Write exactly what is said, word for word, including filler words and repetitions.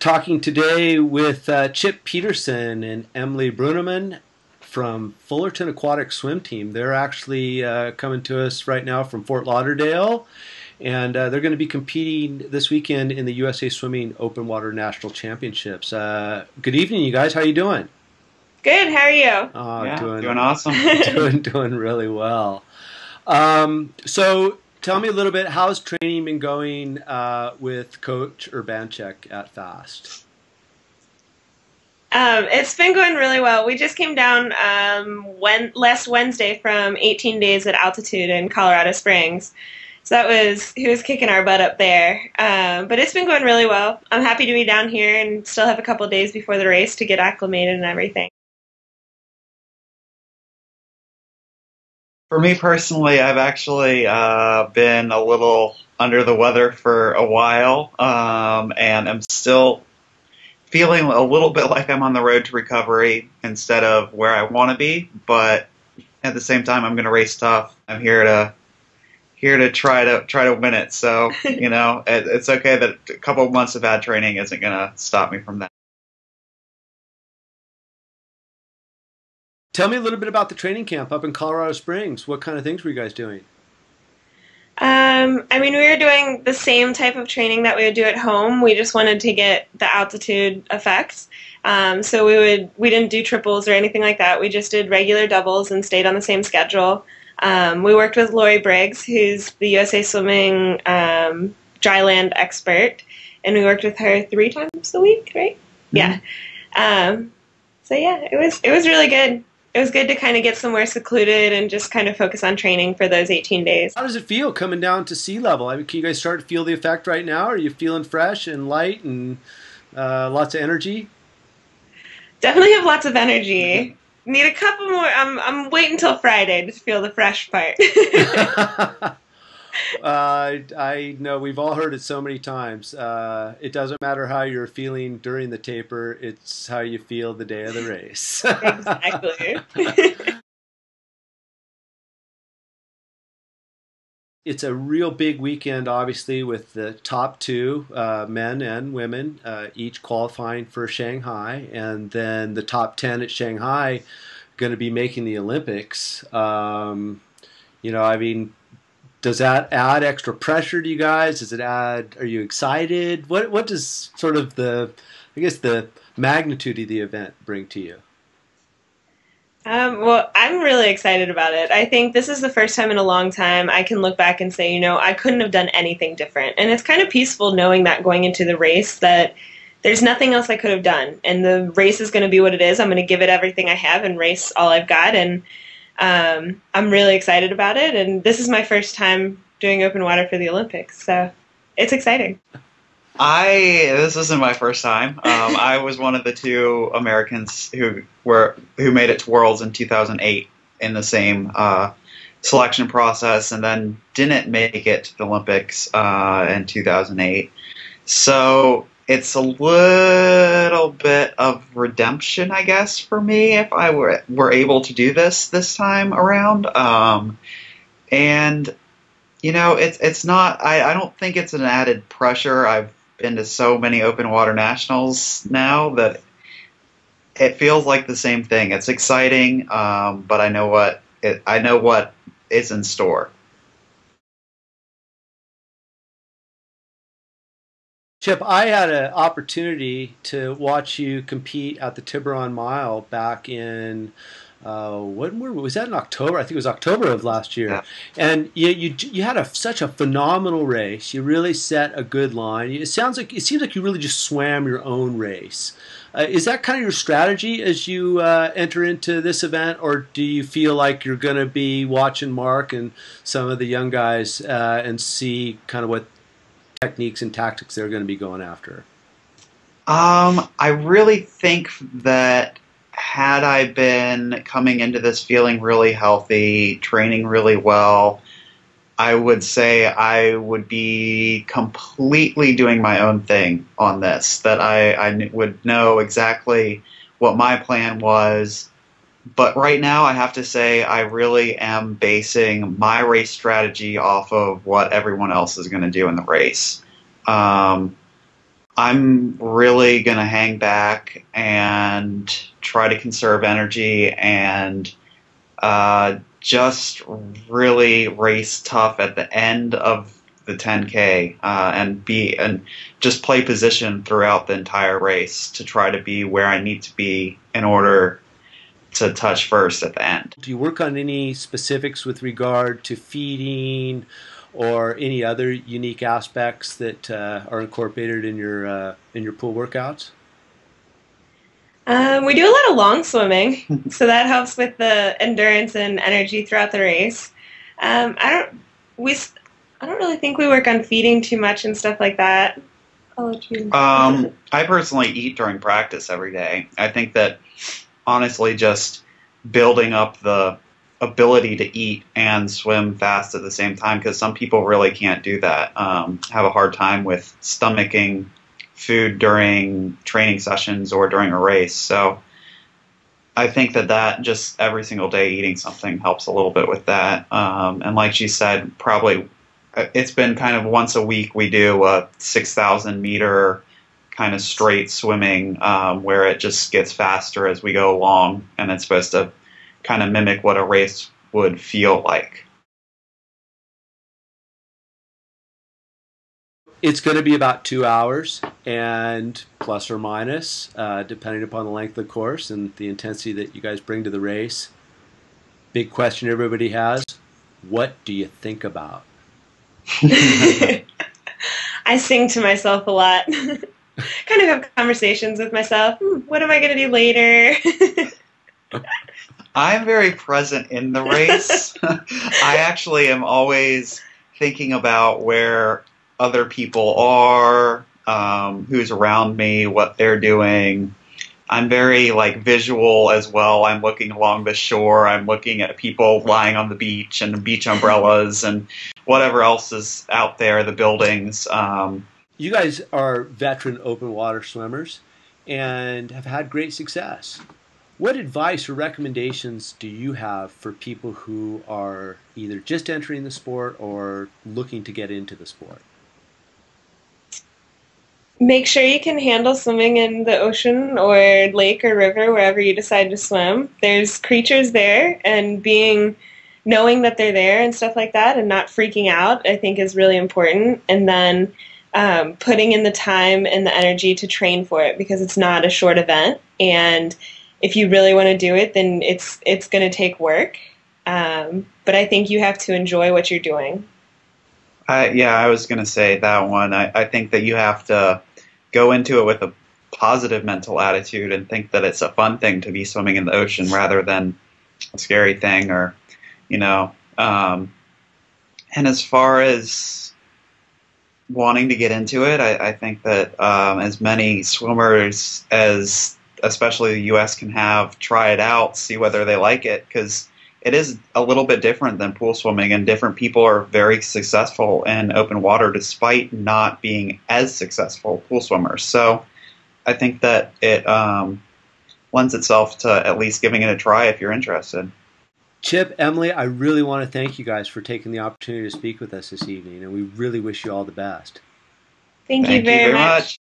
Talking today with uh, Chip Peterson and Emily Bruneman from Fullerton Aquatic Swim Team. They're actually uh, coming to us right now from Fort Lauderdale, and uh, they're going to be competing this weekend in the U S A Swimming Open Water National Championships. Uh, good evening, you guys. How are you doing? Good. How are you? Oh, yeah, doing, doing awesome. doing, doing really well. Um, so. Tell me a little bit, how's training been going uh, with Coach Urbanchek at FAST? Um, it's been going really well. We just came down um, when, last Wednesday from eighteen days at altitude in Colorado Springs. So that was, he was kicking our butt up there. Um, but it's been going really well. I'm happy to be down here and still have a couple days before the race to get acclimated and everything. For me personally, I've actually uh, been a little under the weather for a while, um, and I'm still feeling a little bit like I'm on the road to recovery instead of where I want to be. But at the same time, I'm going to race tough. I'm here to here to try to try to win it. So you know, it, it's okay that a couple of months of bad training isn't going to stop me from that. Tell me a little bit about the training camp up in Colorado Springs. What kind of things were you guys doing? Um, I mean, we were doing the same type of training that we would do at home. We just wanted to get the altitude effects. Um, so we would we didn't do triples or anything like that. We just did regular doubles and stayed on the same schedule. Um, we worked with Lori Briggs, who's the U S A Swimming um, dryland expert, and we worked with her three times a week, right? Mm-hmm. Yeah. Um, so yeah, it was it was really good. It was good to kind of get somewhere secluded and just kind of focus on training for those eighteen days. How does it feel coming down to sea level? I mean, can you guys start to feel the effect right now? Are you feeling fresh and light and uh, lots of energy? Definitely have lots of energy. Need a couple more. I'm, I'm waiting until Friday to feel the fresh part. uh, I know we've all heard it so many times. Uh, it doesn't matter how you're feeling during the taper. It's how you feel the day of the race. Exactly. It's a real big weekend, obviously, with the top two, uh, men and women, uh, each qualifying for Shanghai. And then the top ten at Shanghai going to be making the Olympics. Um, you know, I mean, does that add extra pressure to you guys? Does it add, are you excited? What what does sort of the, I guess, the magnitude of the event bring to you? Um, well, I'm really excited about it. I think this is the first time in a long time I can look back and say, you know, I couldn't have done anything different. And it's kind of peaceful knowing that going into the race that there's nothing else I could have done. And the race is going to be what it is. I'm going to give it everything I have and race all I've got. And Um, I'm really excited about it, and this is my first time doing open water for the Olympics, so it's exciting. I this isn't my first time. Um, I was one of the two Americans who were who made it to Worlds in two thousand eight in the same uh, selection process, and then didn't make it to the Olympics uh, in two thousand eight. So it's a little bit of redemption, I guess, for me if I were, were able to do this this time around. Um, and, you know, it's it's not – I don't think it's an added pressure. I've been to so many open water nationals now that it feels like the same thing. It's exciting, um, but I know what it, I know what is in store. Chip, I had an opportunity to watch you compete at the Tiburon Mile back in, uh, when were, was that in October? I think it was October of last year. Yeah. And you, you, you had a, such a phenomenal race. You really set a good line. It sounds like, it seems like you really just swam your own race. Uh, is that kind of your strategy as you uh, enter into this event, or do you feel like you're going to be watching Mark and some of the young guys uh, and see kind of what techniques and tactics they're going to be going after? Um, I really think that had I been coming into this feeling really healthy, training really well, I would say I would be completely doing my own thing on this, that I, I would know exactly what my plan was. But right now, I have to say I really am basing my race strategy off of what everyone else is going to do in the race. Um, I'm really going to hang back and try to conserve energy and uh, just really race tough at the end of the ten K uh, and be and just play position throughout the entire race to try to be where I need to be in order to touch first at the end. Do you work on any specifics with regard to feeding or any other unique aspects that uh, are incorporated in your uh, in your pool workouts? Um, we do a lot of long swimming, so that helps with the endurance and energy throughout the race. Um, I don't we I don't really think we work on feeding too much and stuff like that. I'll let you... Um, I personally eat during practice every day. I think that honestly, just building up the ability to eat and swim fast at the same time, because some people really can't do that, um, have a hard time with stomaching food during training sessions or during a race. So I think that that just every single day eating something helps a little bit with that. Um, and like she said, probably it's been kind of once a week we do a six thousand meter kind of straight swimming um, where it just gets faster as we go along, and it's supposed to kind of mimic what a race would feel like. It's going to be about two hours and plus or minus, uh, depending upon the length of the course and the intensity that you guys bring to the race. Big question everybody has, what do you think about? I sing to myself a lot. Kind of have conversations with myself. Hmm, what am I going to do later? I'm very present in the race. I actually am always thinking about where other people are, um, who's around me, what they're doing. I'm very like visual as well. I'm looking along the shore. I'm looking at people lying on the beach and the beach umbrellas and whatever else is out there, the buildings. Um, you guys are veteran open water swimmers and have had great success. What advice or recommendations do you have for people who are either just entering the sport or looking to get into the sport? Make sure you can handle swimming in the ocean or lake or river, wherever you decide to swim. There's creatures there, and being knowing that they're there and stuff like that and not freaking out, I think, is really important. And then um, putting in the time and the energy to train for it, because it's not a short event, and if you really want to do it, then it's it's going to take work. Um, but I think you have to enjoy what you're doing. Uh, yeah, I was going to say that one. I, I think that you have to go into it with a positive mental attitude and think that it's a fun thing to be swimming in the ocean rather than a scary thing or, you know. Um, and as far as wanting to get into it, I, I think that um, as many swimmers as especially the U S can have, try it out, see whether they like it, because it is a little bit different than pool swimming, and different people are very successful in open water despite not being as successful pool swimmers. So I think that it um, lends itself to at least giving it a try if you're interested. Chip, Emily, I really want to thank you guys for taking the opportunity to speak with us this evening, and we really wish you all the best. Thank, thank you very, you very much. much.